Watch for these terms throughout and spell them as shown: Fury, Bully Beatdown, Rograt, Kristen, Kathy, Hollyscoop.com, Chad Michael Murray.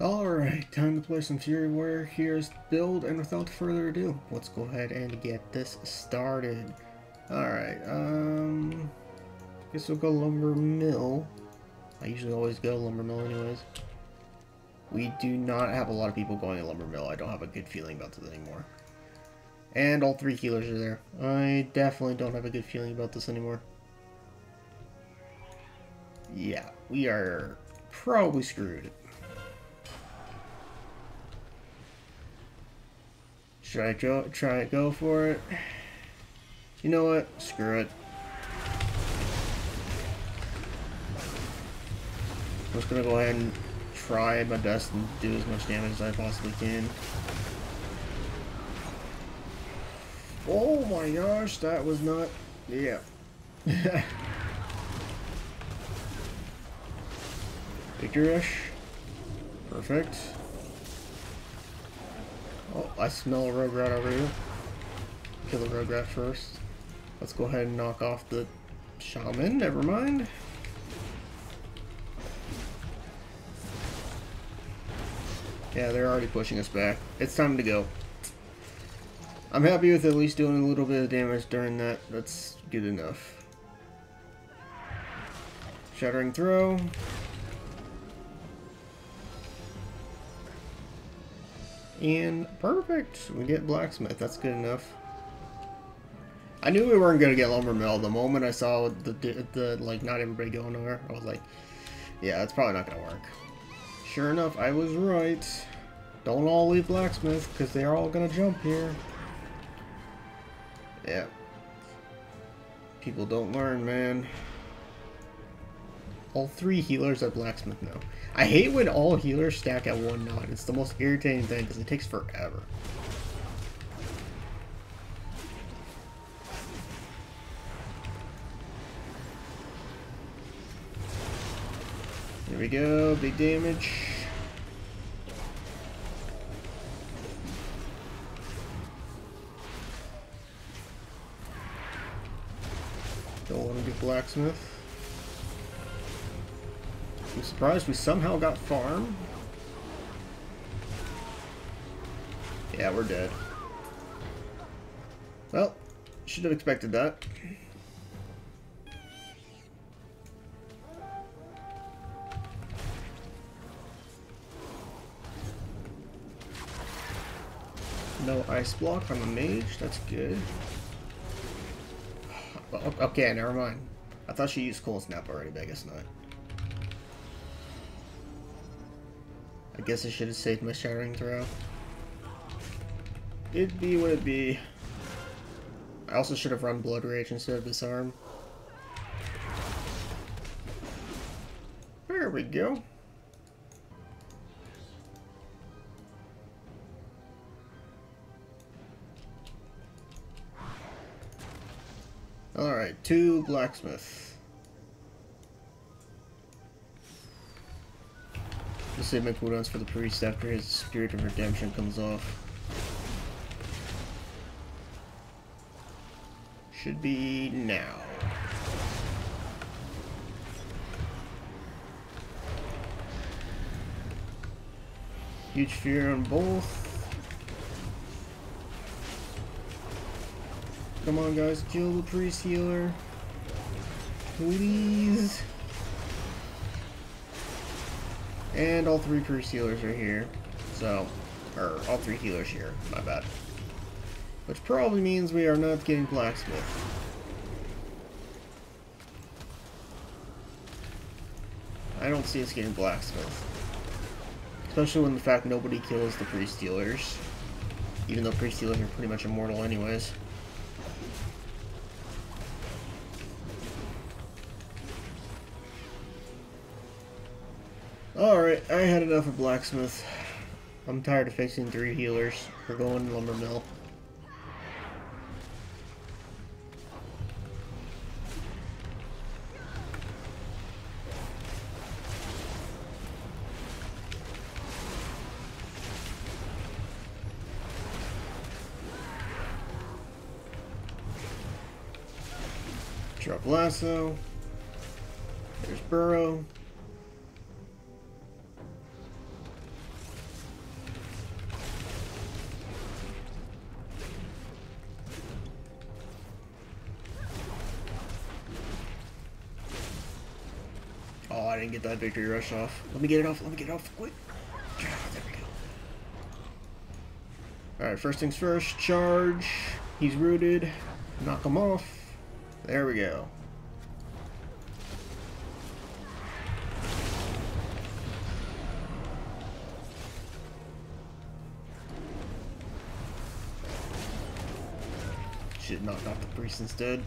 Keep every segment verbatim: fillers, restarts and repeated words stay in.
Alright, time to play some Fury Warrior Heroes build, and without further ado, let's go ahead and get this started. Alright, um... I guess we'll go Lumber Mill. I usually always go Lumber Mill anyways. We do not have a lot of people going to Lumber Mill. I don't have a good feeling about this anymore. And all three healers are there. I definitely don't have a good feeling about this anymore. Yeah, we are probably screwed. Should I go, try to go for it? You know what? Screw it. I'm just gonna go ahead and try my best and do as much damage as I possibly can. Oh my gosh, that was not... yeah. Victor Rush. Perfect. Oh, I smell a Rograt over here. Kill the Rograt first. Let's go ahead and knock off the Shaman, never mind. Yeah, they're already pushing us back. It's time to go. I'm happy with at least doing a little bit of damage during that. That's good enough. Shattering Throw. And perfect! We get Blacksmith. That's good enough. I knew we weren't going to get Lumber Mill. The moment I saw the, the, the like not everybody going over, I was like, yeah, that's probably not going to work. Sure enough, I was right. Don't all leave Blacksmith, because they're all going to jump here. Yeah. People don't learn, man. All three healers are Blacksmith now. I hate when all healers stack at one nod. It's the most irritating thing because it takes forever. There we go, big damage. Don't want to get Blacksmith. I'm surprised we somehow got farm. Yeah, we're dead. Well, should have expected that. No ice block on the mage, that's good. Okay, never mind. I thought she used Cold Snap already, but I guess not. I guess I should have saved my Shattering Throw. It'd be what it'd be. I also should have run Blood Rage instead of Disarm. There we go. Alright, two Blacksmiths. I'll save my cooldowns for the priest after his Spirit of Redemption comes off. Should be now. Huge fear on both. Come on guys, kill the priest healer. Please. And all three priest healers are here, so, or all three healers here, my bad. Which probably means we are not getting Blacksmith. I don't see us getting Blacksmith. Especially when the fact nobody kills the priest healers. Even though priest healers are pretty much immortal anyways. Alright, I had enough of Blacksmith. I'm tired of fixing three healers. We're going to Lumber Mill. Drop Lasso. There's Burrow. didn't get that victory rush off. Let me get it off. Let me get it off quick. There we go. Alright, first things first. Charge. He's rooted. Knock him off. There we go. Should knock off the priest instead.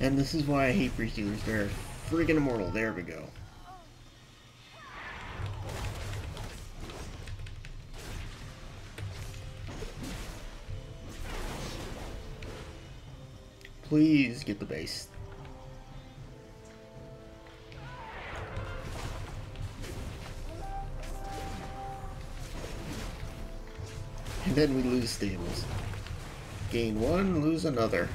And this is why I hate priest dealers. They're freaking immortal. There we go. Please get the base. And then we lose stables. Gain one, lose another.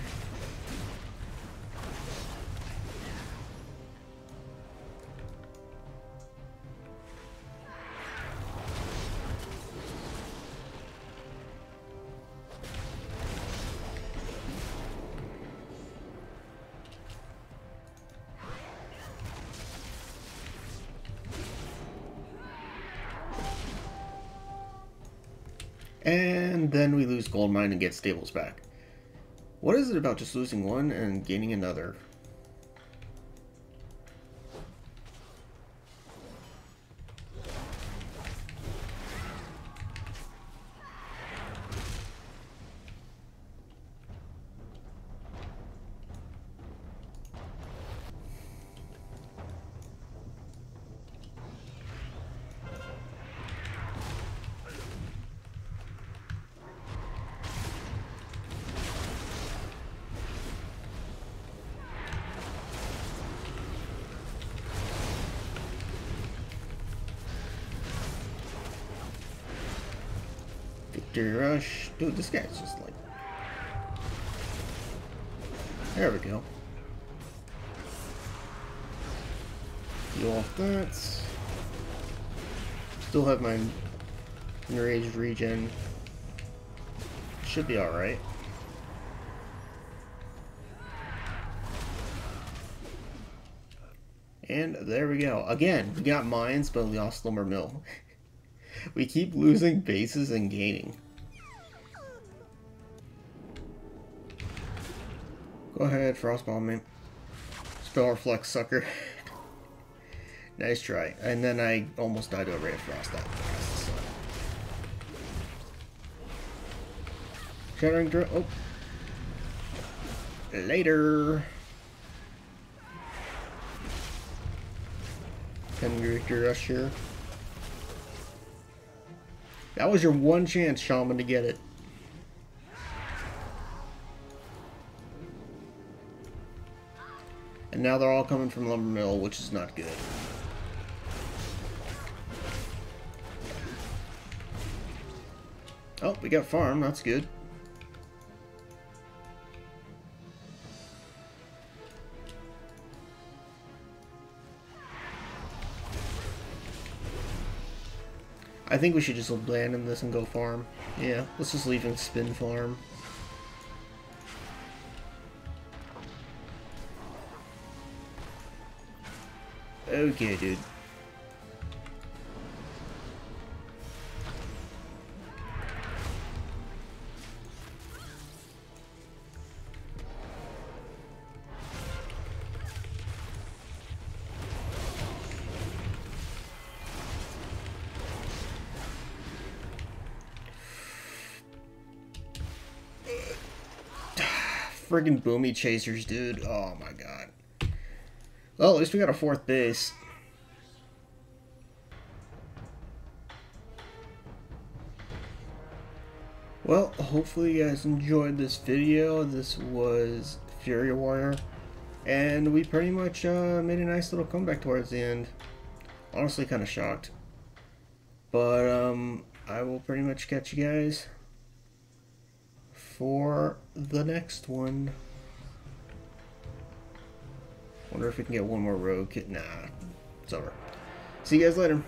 And then we lose gold mine and get stables back. What is it about just losing one and gaining another? Rush. Dude, this guy's just like... There we go. Deal off that. Still have my enraged regen. Should be alright. And there we go. Again, we got mines, but we lost Lumber Mill. We keep losing bases and gaining. Go ahead, Frostbomb me. Spell Reflect, sucker. Nice try. And then I almost died to a Ray of Frost that fast. Shattering Drill. Oh. Later. Can we Victory Rush here? That was your one chance, Shaman, to get it. And now they're all coming from Lumber Mill, which is not good. Oh, we got farm, that's good. I think we should just abandon this and go farm. Yeah, let's just leave and spin farm. Okay, dude. Friggin' boomy chasers, dude. Oh my god. Well, at least we got a fourth base. Well, hopefully you guys enjoyed this video. This was Fury Warrior. And we pretty much uh, made a nice little comeback towards the end. Honestly, kind of shocked. But um, I will pretty much catch you guys for the next one. Wonder if we can get one more rogue. Nah, it's over. See you guys later.